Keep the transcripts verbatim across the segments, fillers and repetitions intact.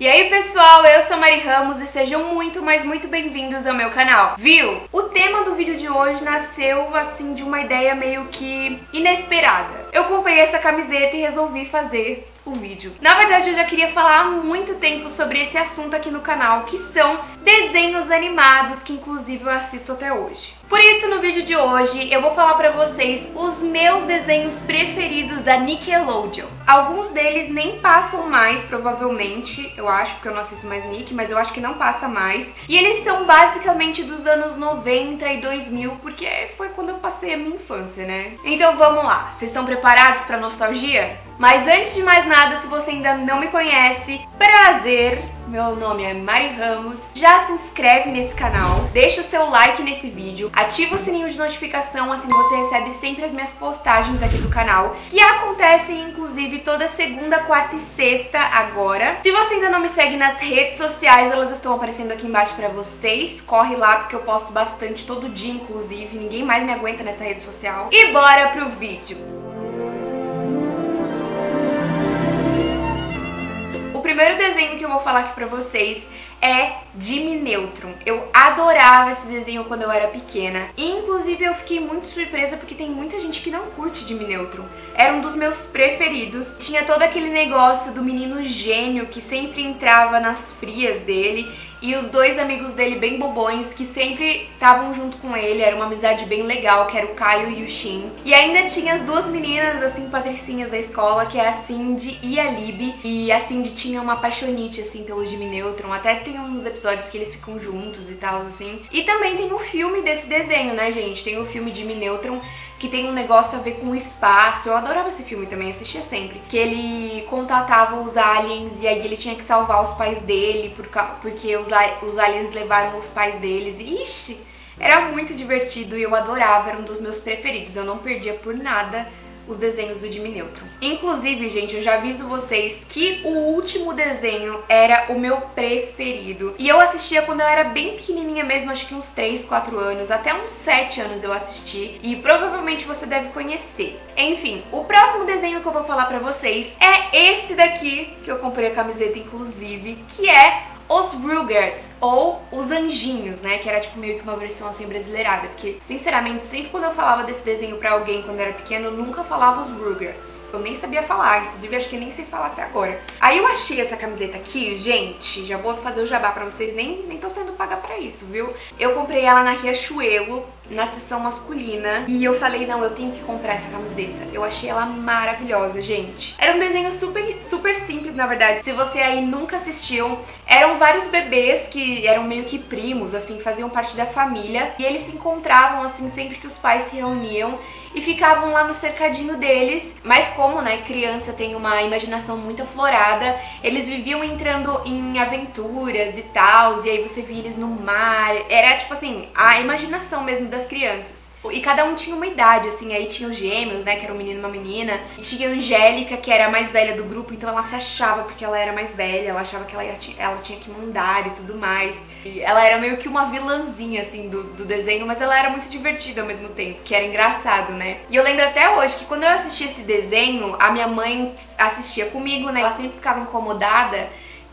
E aí pessoal, eu sou a Mari Ramos e sejam muito, mas muito bem-vindos ao meu canal, viu? O tema do vídeo de hoje nasceu assim de uma ideia meio que inesperada. Eu comprei essa camiseta e resolvi fazer o vídeo. Na verdade eu já queria falar há muito tempo sobre esse assunto aqui no canal, que são desenhos animados, que inclusive eu assisto até hoje. Por isso no vídeo de hoje eu vou falar pra vocês os meus desenhos preferidos da Nickelodeon. Alguns deles nem passam mais, provavelmente, eu acho, porque eu não assisto mais Nick, mas eu acho que não passa mais. E eles são basicamente dos anos noventa e dois mil, porque foi quando eu passei a minha infância, né? Então vamos lá, vocês estão preparados pra nostalgia? Mas antes de mais nada, se você ainda não me conhece, prazer, meu nome é Mari Ramos, já se inscreve nesse canal, deixa o seu like nesse vídeo, ativa o sininho de notificação, assim você recebe sempre as minhas postagens aqui do canal, que acontecem inclusive toda segunda, quarta e sexta agora. Se você ainda não me segue nas redes sociais, elas estão aparecendo aqui embaixo pra vocês, corre lá porque eu posto bastante todo dia inclusive, ninguém mais me aguenta nessa rede social. E bora pro vídeo! O primeiro desenho que eu vou falar aqui pra vocês é Jimmy Neutron. Eu adorava esse desenho quando eu era pequena. E, inclusive, eu fiquei muito surpresa porque tem muita gente que não curte Jimmy Neutron. Era um dos meus preferidos. Tinha todo aquele negócio do menino gênio que sempre entrava nas frias dele e os dois amigos dele bem bobões que sempre estavam junto com ele. Era uma amizade bem legal, que era o Caio e o Shin. E ainda tinha as duas meninas, assim, patricinhas da escola, que é a Cindy e a Libby. E a Cindy tinha uma paixonite, assim, pelo Jimmy Neutron. Até tem uns episódios que eles ficam juntos e tal, assim. E também tem o filme desse desenho, né, gente? Tem o filme Jimmy Neutron, que tem um negócio a ver com o espaço. Eu adorava esse filme também, assistia sempre. Que ele contatava os aliens e aí ele tinha que salvar os pais dele por ca... porque os, a... os aliens levaram os pais deles. Ixi, era muito divertido e eu adorava, era um dos meus preferidos. Eu não perdia por nada os desenhos do Jimmy Neutron. Inclusive, gente, eu já aviso vocês que o último desenho era o meu preferido. E eu assistia quando eu era bem pequenininha mesmo, acho que uns três, quatro anos, até uns sete anos eu assisti. E provavelmente você deve conhecer. Enfim, o próximo desenho que eu vou falar pra vocês é esse daqui, que eu comprei a camiseta, inclusive, que é os Rugrats, ou os anjinhos, né, que era tipo meio que uma versão assim brasileirada, porque sinceramente sempre quando eu falava desse desenho pra alguém quando eu era pequeno, eu nunca falava os Rugrats, eu nem sabia falar, inclusive acho que nem sei falar até agora. Aí eu achei essa camiseta aqui, gente, já vou fazer o jabá pra vocês, nem, nem tô sendo paga pra isso, viu? Eu comprei ela na Riachuelo, na seção masculina, e eu falei, não, eu tenho que comprar essa camiseta. Eu achei ela maravilhosa, gente. Era um desenho super, super simples, na verdade. Se você aí nunca assistiu, eram vários bebês que eram meio que primos, assim, faziam parte da família. E eles se encontravam, assim, sempre que os pais se reuniam e ficavam lá no cercadinho deles. Mas como, né, criança tem uma imaginação muito aflorada, eles viviam entrando em aventuras e tal, e aí você via eles no mar. Era, tipo assim, a imaginação mesmo da das crianças. E cada um tinha uma idade, assim, aí tinha os gêmeos, né, que era um menino e uma menina, e tinha a Angélica, que era a mais velha do grupo, então ela se achava porque ela era mais velha, ela achava que ela, ia, ela tinha que mandar e tudo mais. E ela era meio que uma vilãzinha, assim, do, do desenho, mas ela era muito divertida ao mesmo tempo, que era engraçado, né. E eu lembro até hoje que quando eu assistia esse desenho, a minha mãe assistia comigo, né, ela sempre ficava incomodada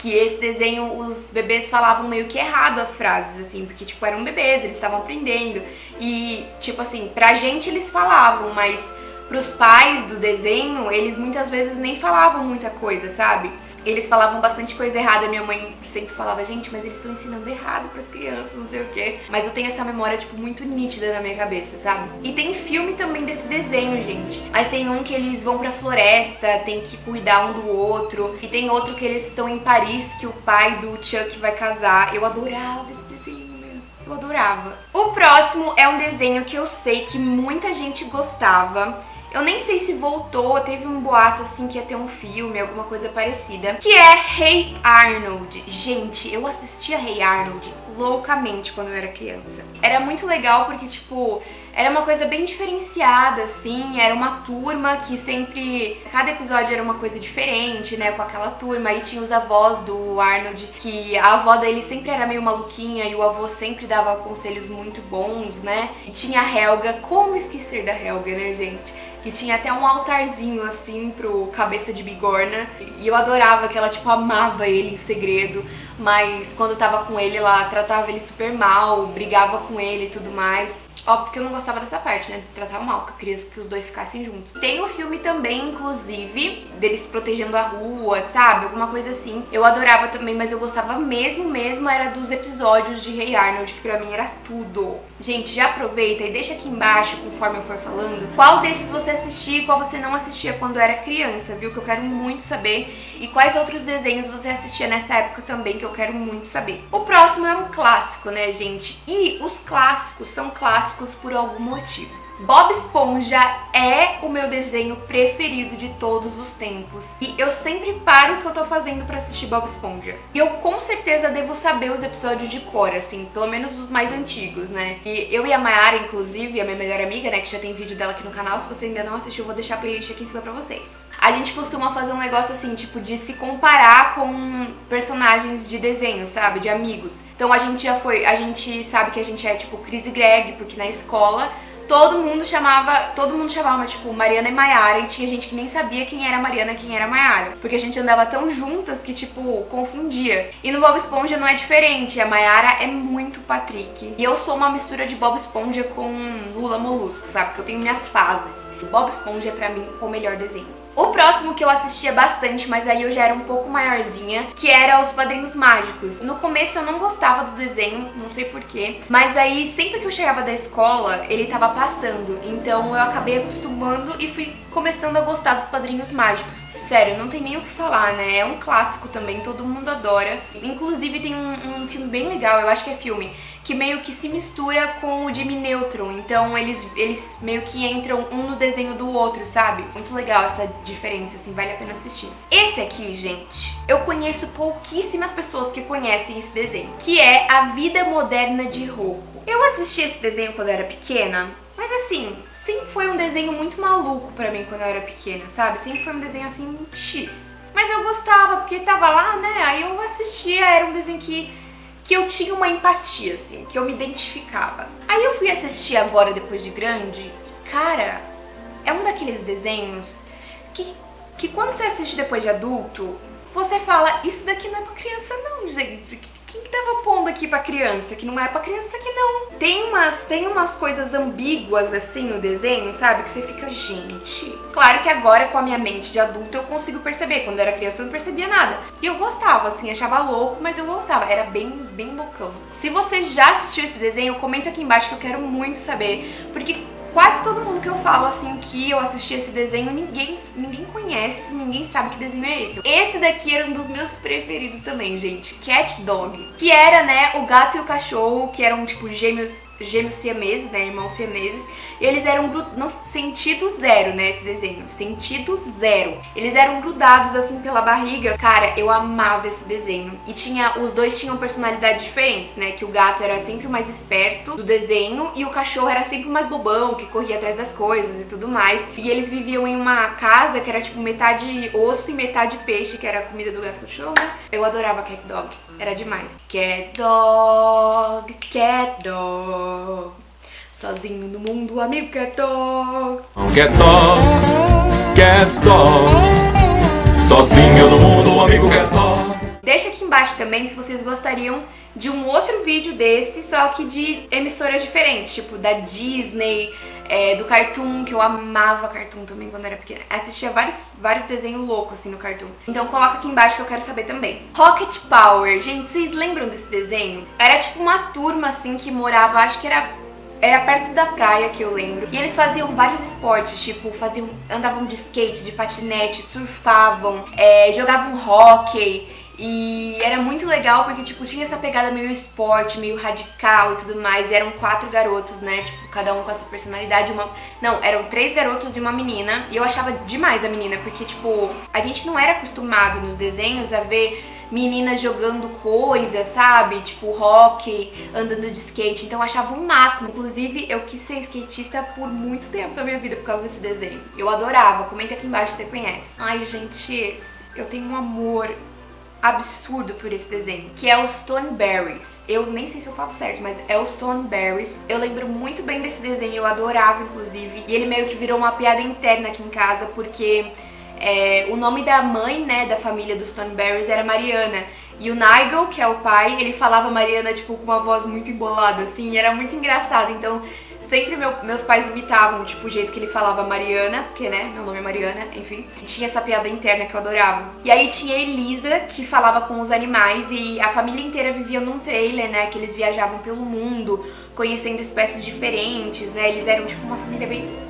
que esse desenho, os bebês falavam meio que errado as frases, assim, porque, tipo, eram bebês, eles estavam aprendendo. E, tipo assim, pra gente eles falavam, mas pros pais do desenho, eles muitas vezes nem falavam muita coisa, sabe? Eles falavam bastante coisa errada, minha mãe sempre falava, gente, mas eles estão ensinando errado pras crianças, não sei o quê. Mas eu tenho essa memória, tipo, muito nítida na minha cabeça, sabe? E tem filme também desse desenho, gente. Mas tem um que eles vão pra floresta, tem que cuidar um do outro. E tem outro que eles estão em Paris, que o pai do Chuck vai casar. Eu adorava esse desenho. Eu adorava. O próximo é um desenho que eu sei que muita gente gostava. Eu nem sei se voltou, teve um boato assim que ia ter um filme, alguma coisa parecida, que é Hey Arnold. Gente, eu assistia Hey Arnold loucamente quando eu era criança. Era muito legal porque, tipo, Era uma coisa bem diferenciada, assim, era uma turma que sempre... Cada episódio era uma coisa diferente, né, com aquela turma. Aí tinha os avós do Arnold, que a avó dele sempre era meio maluquinha e o avô sempre dava conselhos muito bons, né. E tinha a Helga, como esquecer da Helga, né, gente? Que tinha até um altarzinho, assim, pro cabeça de bigorna. E eu adorava que ela, tipo, amava ele em segredo. Mas quando tava com ele, ela tratava ele super mal, brigava com ele e tudo mais. Óbvio que eu não gostava dessa parte, né, de tratar mal, que eu queria que os dois ficassem juntos. Tem um filme também, inclusive, deles protegendo a rua, sabe, alguma coisa assim. Eu adorava também, mas eu gostava mesmo, mesmo, era dos episódios de Hey Arnold, que pra mim era tudo. Gente, já aproveita e deixa aqui embaixo, conforme eu for falando, qual desses você assistia e qual você não assistia quando era criança, viu, que eu quero muito saber. E quais outros desenhos você assistia nessa época também, que eu quero muito saber. O próximo é um clássico, né, gente, e os clássicos são clássicos por algum motivo. Bob Esponja é o meu desenho preferido de todos os tempos. E eu sempre paro o que eu tô fazendo pra assistir Bob Esponja. E eu com certeza devo saber os episódios de cor, assim, pelo menos os mais antigos, né? E eu e a Mayara, inclusive, a minha melhor amiga, né, que já tem vídeo dela aqui no canal, se você ainda não assistiu, eu vou deixar a playlist aqui em cima pra vocês. A gente costuma fazer um negócio assim, tipo, de se comparar com personagens de desenho, sabe? De amigos. Então a gente já foi, a gente sabe que a gente é, tipo, Chris e Greg, porque na escola... Todo mundo chamava, todo mundo chamava, tipo, Mariana e Mayara, e tinha gente que nem sabia quem era Mariana e quem era Mayara, porque a gente andava tão juntas que, tipo, confundia. E no Bob Esponja não é diferente, a Mayara é muito Patrick. E eu sou uma mistura de Bob Esponja com Lula Molusco, sabe? Porque eu tenho minhas fases. Bob Esponja é, pra mim, o melhor desenho. O próximo que eu assistia bastante, mas aí eu já era um pouco maiorzinha, que era os Padrinhos Mágicos. No começo eu não gostava do desenho, não sei porquê, mas aí sempre que eu chegava da escola, ele tava passando, então eu acabei acostumando e fui começando a gostar dos Padrinhos Mágicos. Sério, não tem nem o que falar, né? É um clássico também, todo mundo adora. Inclusive tem um, um filme bem legal, eu acho que é filme, que meio que se mistura com o Jimmy Neutron. Então eles, eles meio que entram um no desenho do outro, sabe? Muito legal essa diferença, assim, vale a pena assistir. Esse aqui, gente, eu conheço pouquíssimas pessoas que conhecem esse desenho, que é A Vida Moderna de Rocko. Eu assisti esse desenho quando eu era pequena, mas assim... Sempre foi um desenho muito maluco pra mim quando eu era pequena, sabe? Sempre foi um desenho assim, X. Mas eu gostava, porque tava lá, né? Aí eu assistia, era um desenho que, que eu tinha uma empatia, assim, que eu me identificava. Aí eu fui assistir agora, depois de grande, e, cara, é um daqueles desenhos que, que quando você assiste depois de adulto, você fala, isso daqui não é pra criança não, gente. Quem que tava pondo aqui pra criança? Que não é pra criança que não. Tem umas, tem umas coisas ambíguas, assim, no desenho, sabe? Que você fica, gente... Claro que agora, com a minha mente de adulta, eu consigo perceber. Quando eu era criança, eu não percebia nada. E eu gostava, assim, achava louco, mas eu gostava. Era bem, bem loucão. Se você já assistiu esse desenho, comenta aqui embaixo que eu quero muito saber. Porque... Quase todo mundo que eu falo, assim, que eu assisti esse desenho, ninguém, ninguém conhece, ninguém sabe que desenho é esse. Esse daqui era um dos meus preferidos também, gente, Cat Dog, que era, né, o gato e o cachorro, que eram, tipo, gêmeos, gêmeos siameses, né, irmãos siameses, e eles eram no sentido zero, né, esse desenho, sentido zero. Eles eram grudados, assim, pela barriga. Cara, eu amava esse desenho. E tinha, os dois tinham personalidades diferentes, né, que o gato era sempre o mais esperto do desenho e o cachorro era sempre o mais bobão, que corria atrás das coisas e tudo mais. E eles viviam em uma casa que era, tipo, metade osso e metade peixe, que era a comida do gato e cachorro, né. Eu adorava Cat Dog, era demais. Cat Dog, Cat Dog. Sozinho no mundo, amigo, Cat Dog. Cat Dog, Cat Dog. Sozinho no mundo, amigo, Cat Dog. Deixa aqui embaixo também se vocês gostariam de um outro vídeo desse, só que de emissoras diferentes, tipo da Disney, é, do Cartoon, que eu amava Cartoon também quando era pequena. Assistia vários, vários desenhos loucos, assim, no Cartoon. Então coloca aqui embaixo que eu quero saber também. Rocket Power. Gente, vocês lembram desse desenho? Era tipo uma turma, assim, que morava, acho que era... Era perto da praia, que eu lembro. E eles faziam vários esportes, tipo, faziam, andavam de skate, de patinete, surfavam, é, jogavam hóquei. E era muito legal porque, tipo, tinha essa pegada meio esporte, meio radical e tudo mais. E eram quatro garotos, né? Tipo, cada um com a sua personalidade. Uma... Não, eram três garotos e uma menina. E eu achava demais a menina, porque, tipo, a gente não era acostumado nos desenhos a ver... meninas jogando coisas, sabe? Tipo, hockey, andando de skate. Então eu achava o máximo. Inclusive, eu quis ser skatista por muito tempo da minha vida por causa desse desenho. Eu adorava. Comenta aqui embaixo se você conhece. Ai, gente, eu tenho um amor absurdo por esse desenho, que é o Stoneberries. Eu nem sei se eu falo certo, mas é o Stoneberries. Eu lembro muito bem desse desenho, eu adorava, inclusive. E ele meio que virou uma piada interna aqui em casa, porque é, o nome da mãe, né, da família dos Stoneberries era Mariana. E o Nigel, que é o pai, ele falava Mariana, tipo, com uma voz muito embolada, assim, e era muito engraçado. Então, sempre meu, meus pais imitavam, tipo, o jeito que ele falava Mariana, porque, né, meu nome é Mariana, enfim. E tinha essa piada interna que eu adorava. E aí tinha a Elisa, que falava com os animais, e a família inteira vivia num trailer, né, que eles viajavam pelo mundo, conhecendo espécies diferentes, né, eles eram, tipo, uma família bem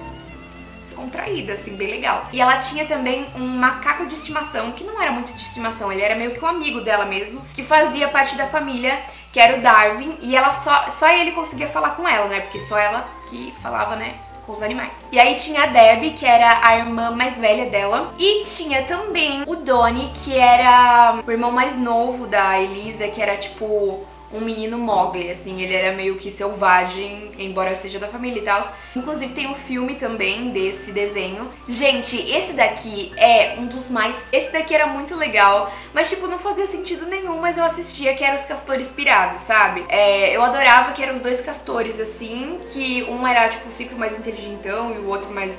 contraída, assim, bem legal. E ela tinha também um macaco de estimação, que não era muito de estimação, ele era meio que um amigo dela mesmo, que fazia parte da família, que era o Darwin, e ela só, só ele conseguia falar com ela, né, porque só ela que falava, né, com os animais. E aí tinha a Debbie, que era a irmã mais velha dela, e tinha também o Donnie, que era o irmão mais novo da Elisa, que era, tipo, um menino Mogli, assim, ele era meio que selvagem, embora seja da família e tal. Inclusive tem um filme também desse desenho. Gente, esse daqui é um dos mais... Esse daqui era muito legal, mas tipo, não fazia sentido nenhum, mas eu assistia, que era os Castores Pirados, sabe? É, eu adorava que eram os dois castores, assim, que um era, tipo, sempre mais inteligentão e o outro mais...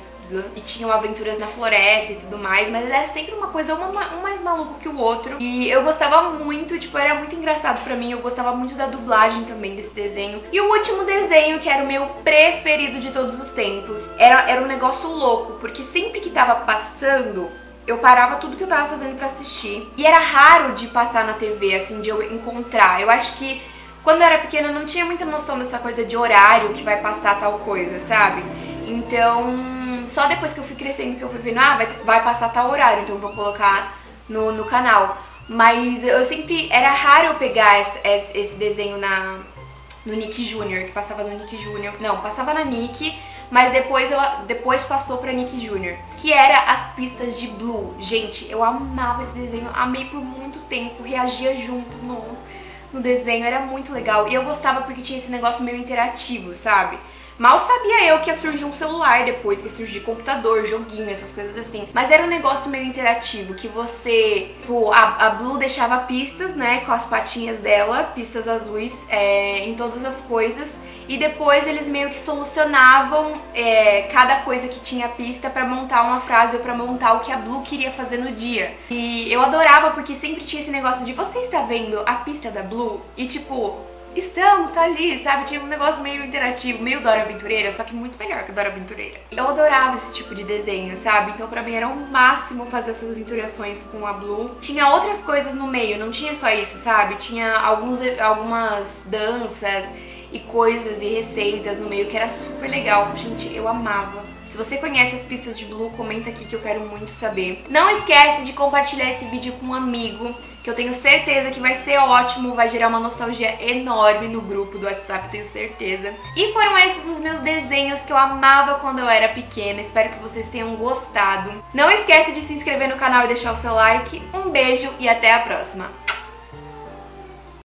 E tinham aventuras na floresta e tudo mais, mas era sempre uma coisa, uma, um mais maluco que o outro. E eu gostava muito, tipo, era muito engraçado pra mim. Eu gostava muito da dublagem também desse desenho. E o último desenho, que era o meu preferido de todos os tempos, Era, era um negócio louco, porque sempre que tava passando, eu parava tudo que eu tava fazendo pra assistir. E era raro de passar na T V, assim, de eu encontrar. Eu acho que quando eu era pequena eu não tinha muita noção dessa coisa de horário que vai passar tal coisa, sabe? Então... só depois que eu fui crescendo que eu fui vendo, ah, vai, vai passar tal horário, então eu vou colocar no, no canal. Mas eu sempre, era raro eu pegar esse, esse, esse desenho na, no Nick Júnior, que passava no Nick Júnior, não, passava na Nick, mas depois, eu, depois passou pra Nick Júnior, que era As Pistas de Blue. Gente, eu amava esse desenho, amei por muito tempo, reagia junto no, no desenho, era muito legal. E eu gostava porque tinha esse negócio meio interativo, sabe? Mal sabia eu que ia surgir um celular depois, que ia surgir computador, joguinho, essas coisas assim. Mas era um negócio meio interativo, que você... Tipo, a, a Blue deixava pistas, né, com as patinhas dela, pistas azuis, é, em todas as coisas. E depois eles meio que solucionavam é, cada coisa que tinha pista pra montar uma frase ou pra montar o que a Blue queria fazer no dia. E eu adorava porque sempre tinha esse negócio de você está vendo a pista da Blue? E tipo... estamos, tá ali, sabe? Tinha um negócio meio interativo, meio Dora Aventureira, só que muito melhor que Dora Aventureira. Eu adorava esse tipo de desenho, sabe? Então pra mim era o máximo fazer essas interações com a Blue. Tinha outras coisas no meio, não tinha só isso, sabe? Tinha alguns, algumas danças e coisas e receitas no meio que era super legal. Gente, eu amava. Se você conhece As Pistas de Blue, comenta aqui que eu quero muito saber. Não esquece de compartilhar esse vídeo com um amigo, que eu tenho certeza que vai ser ótimo, vai gerar uma nostalgia enorme no grupo do WhatsApp, eu tenho certeza. E foram esses os meus desenhos que eu amava quando eu era pequena, espero que vocês tenham gostado. Não esquece de se inscrever no canal e deixar o seu like. Um beijo e até a próxima!